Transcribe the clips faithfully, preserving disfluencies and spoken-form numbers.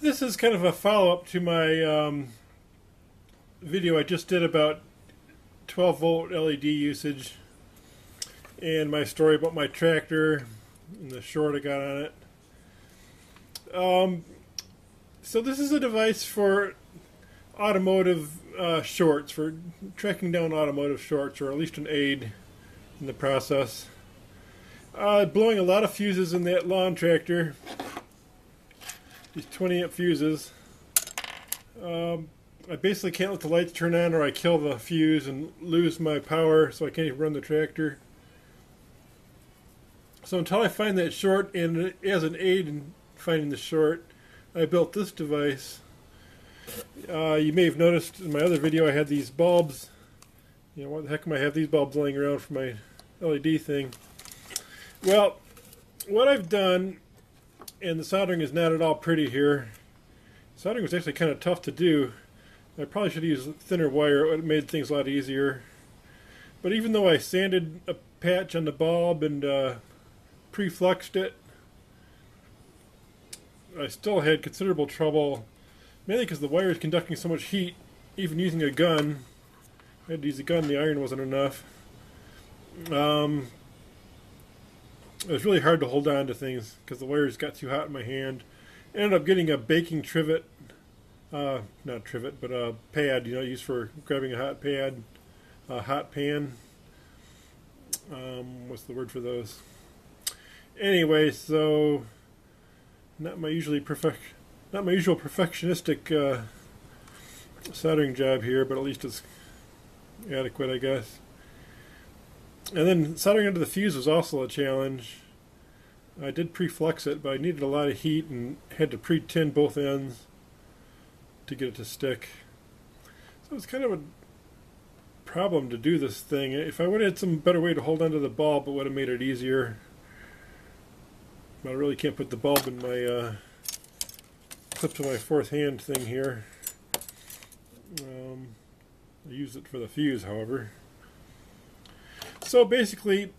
This is kind of a follow-up to my um, video I just did about twelve volt L E D usage and my story about my tractor and the short I got on it. Um, so this is a device for automotive uh, shorts, for tracking down automotive shorts, or at least an aid in the process. Uh, blowing a lot of fuses in that lawn tractor. These twenty amp fuses. Um, I basically can't let the lights turn on or I kill the fuse and lose my power, so I can't even run the tractor. So until I find that short, and as an aid in finding the short, I built this device. Uh, you may have noticed in my other video I had these bulbs. You know, what the heck am I have these bulbs laying around for my L E D thing? Well, what I've done, and the soldering is not at all pretty here. Soldering was actually kind of tough to do. I probably should have used thinner wire. It would have made things a lot easier. But even though I sanded a patch on the bulb and uh, pre-fluxed it, I still had considerable trouble, mainly because the wire is conducting so much heat. Even using a gun, I had to use a gun, the iron wasn't enough. Um, It was really hard to hold on to things because the wires got too hot in my hand. Ended up getting a baking trivet, uh, not trivet, but a pad, you know, used for grabbing a hot pad, a hot pan. Um, what's the word for those? Anyway, so not my usually perfect, not my usual perfectionistic uh, soldering job here, but at least it's adequate, I guess. And then soldering under the fuse was also a challenge. I did pre-flux it, but I needed a lot of heat and had to pre-tin both ends to get it to stick. So it was kind of a problem to do this thing. If I would have had some better way to hold onto the bulb, it would have made it easier. But I really can't put the bulb in my uh, clip to my fourth hand thing here. Um, I use it for the fuse, however. So basically,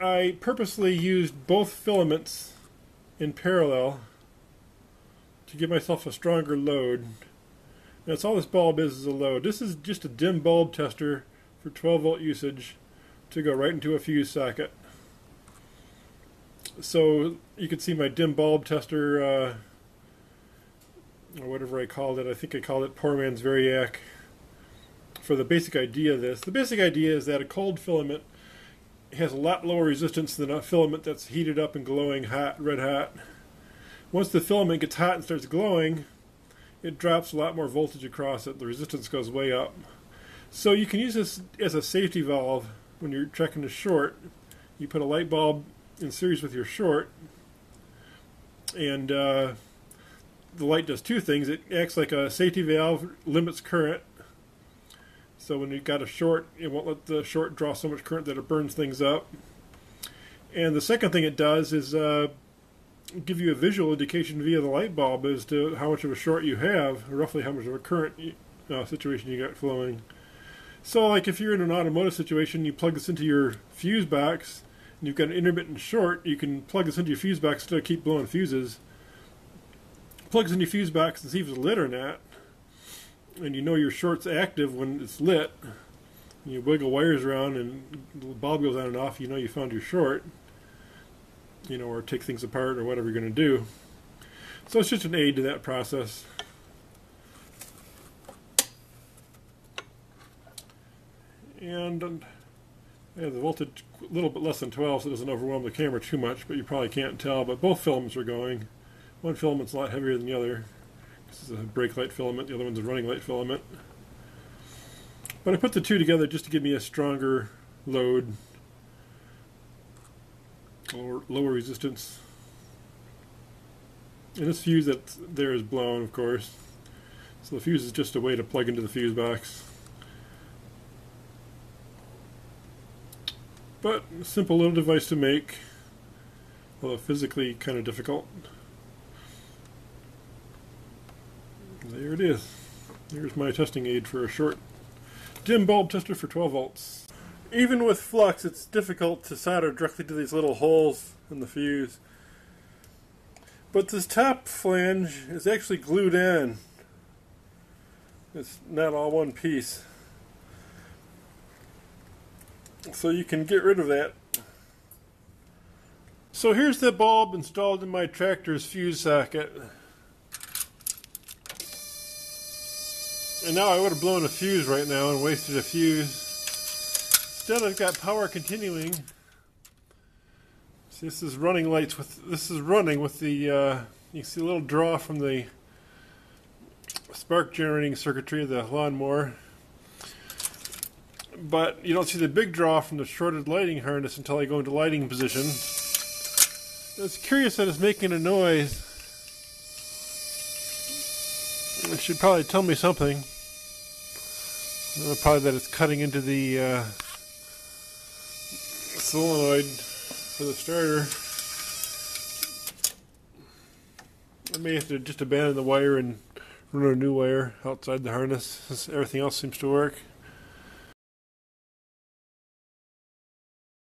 I purposely used both filaments in parallel to give myself a stronger load. And that's all this bulb is, is a load. This is just a dim bulb tester for twelve volt usage to go right into a fuse socket. So you can see my dim bulb tester, uh, or whatever I called it. I think I called it Poor Man's Variac. For the basic idea of this. The basic idea is that a cold filament has a lot lower resistance than a filament that's heated up and glowing hot, red hot. Once the filament gets hot and starts glowing, it drops a lot more voltage across it. The resistance goes way up. So you can use this as a safety valve when you're checking a short. You put a light bulb in series with your short, and uh, the light does two things. It acts like a safety valve, limits current. So when you've got a short, it won't let the short draw so much current that it burns things up. And the second thing it does is uh, give you a visual indication via the light bulb as to how much of a short you have, or roughly how much of a current uh, situation you got flowing. So like if you're in an automotive situation, you plug this into your fuse box, and you've got an intermittent short, you can plug this into your fuse box to keep blowing fuses. Plug this into your fuse box and see if it's lit or not. And you know your short's active when it's lit. You wiggle wires around and the bulb goes on and off, you know you found your short. You know, or take things apart or whatever you're going to do. So it's just an aid to that process. And I have the voltage a little bit less than twelve, so it doesn't overwhelm the camera too much, but you probably can't tell. But both filaments are going. One filament's a lot heavier than the other. This is a brake light filament, the other one's a running light filament. But I put the two together just to give me a stronger load, or lower resistance. And this fuse that's there is blown, of course. So the fuse is just a way to plug into the fuse box. But a simple little device to make, although physically kind of difficult. There it is. Here's my testing aid for a short dim bulb tester for twelve volts. Even with flux, it's difficult to solder directly to these little holes in the fuse. But this top flange is actually glued in. It's not all one piece. So you can get rid of that. So here's the bulb installed in my tractor's fuse socket. And now I would have blown a fuse right now and wasted a fuse. Instead I've got power continuing. See, this is running lights with this is running with the uh, you can see a little draw from the spark generating circuitry of the lawnmower. But you don't see the big draw from the shorted lighting harness until I go into lighting position. It's curious that it's making a noise. It should probably tell me something. Probably that it's cutting into the uh, solenoid for the starter. I may have to just abandon the wire and run a new wire outside the harness, since everything else seems to work.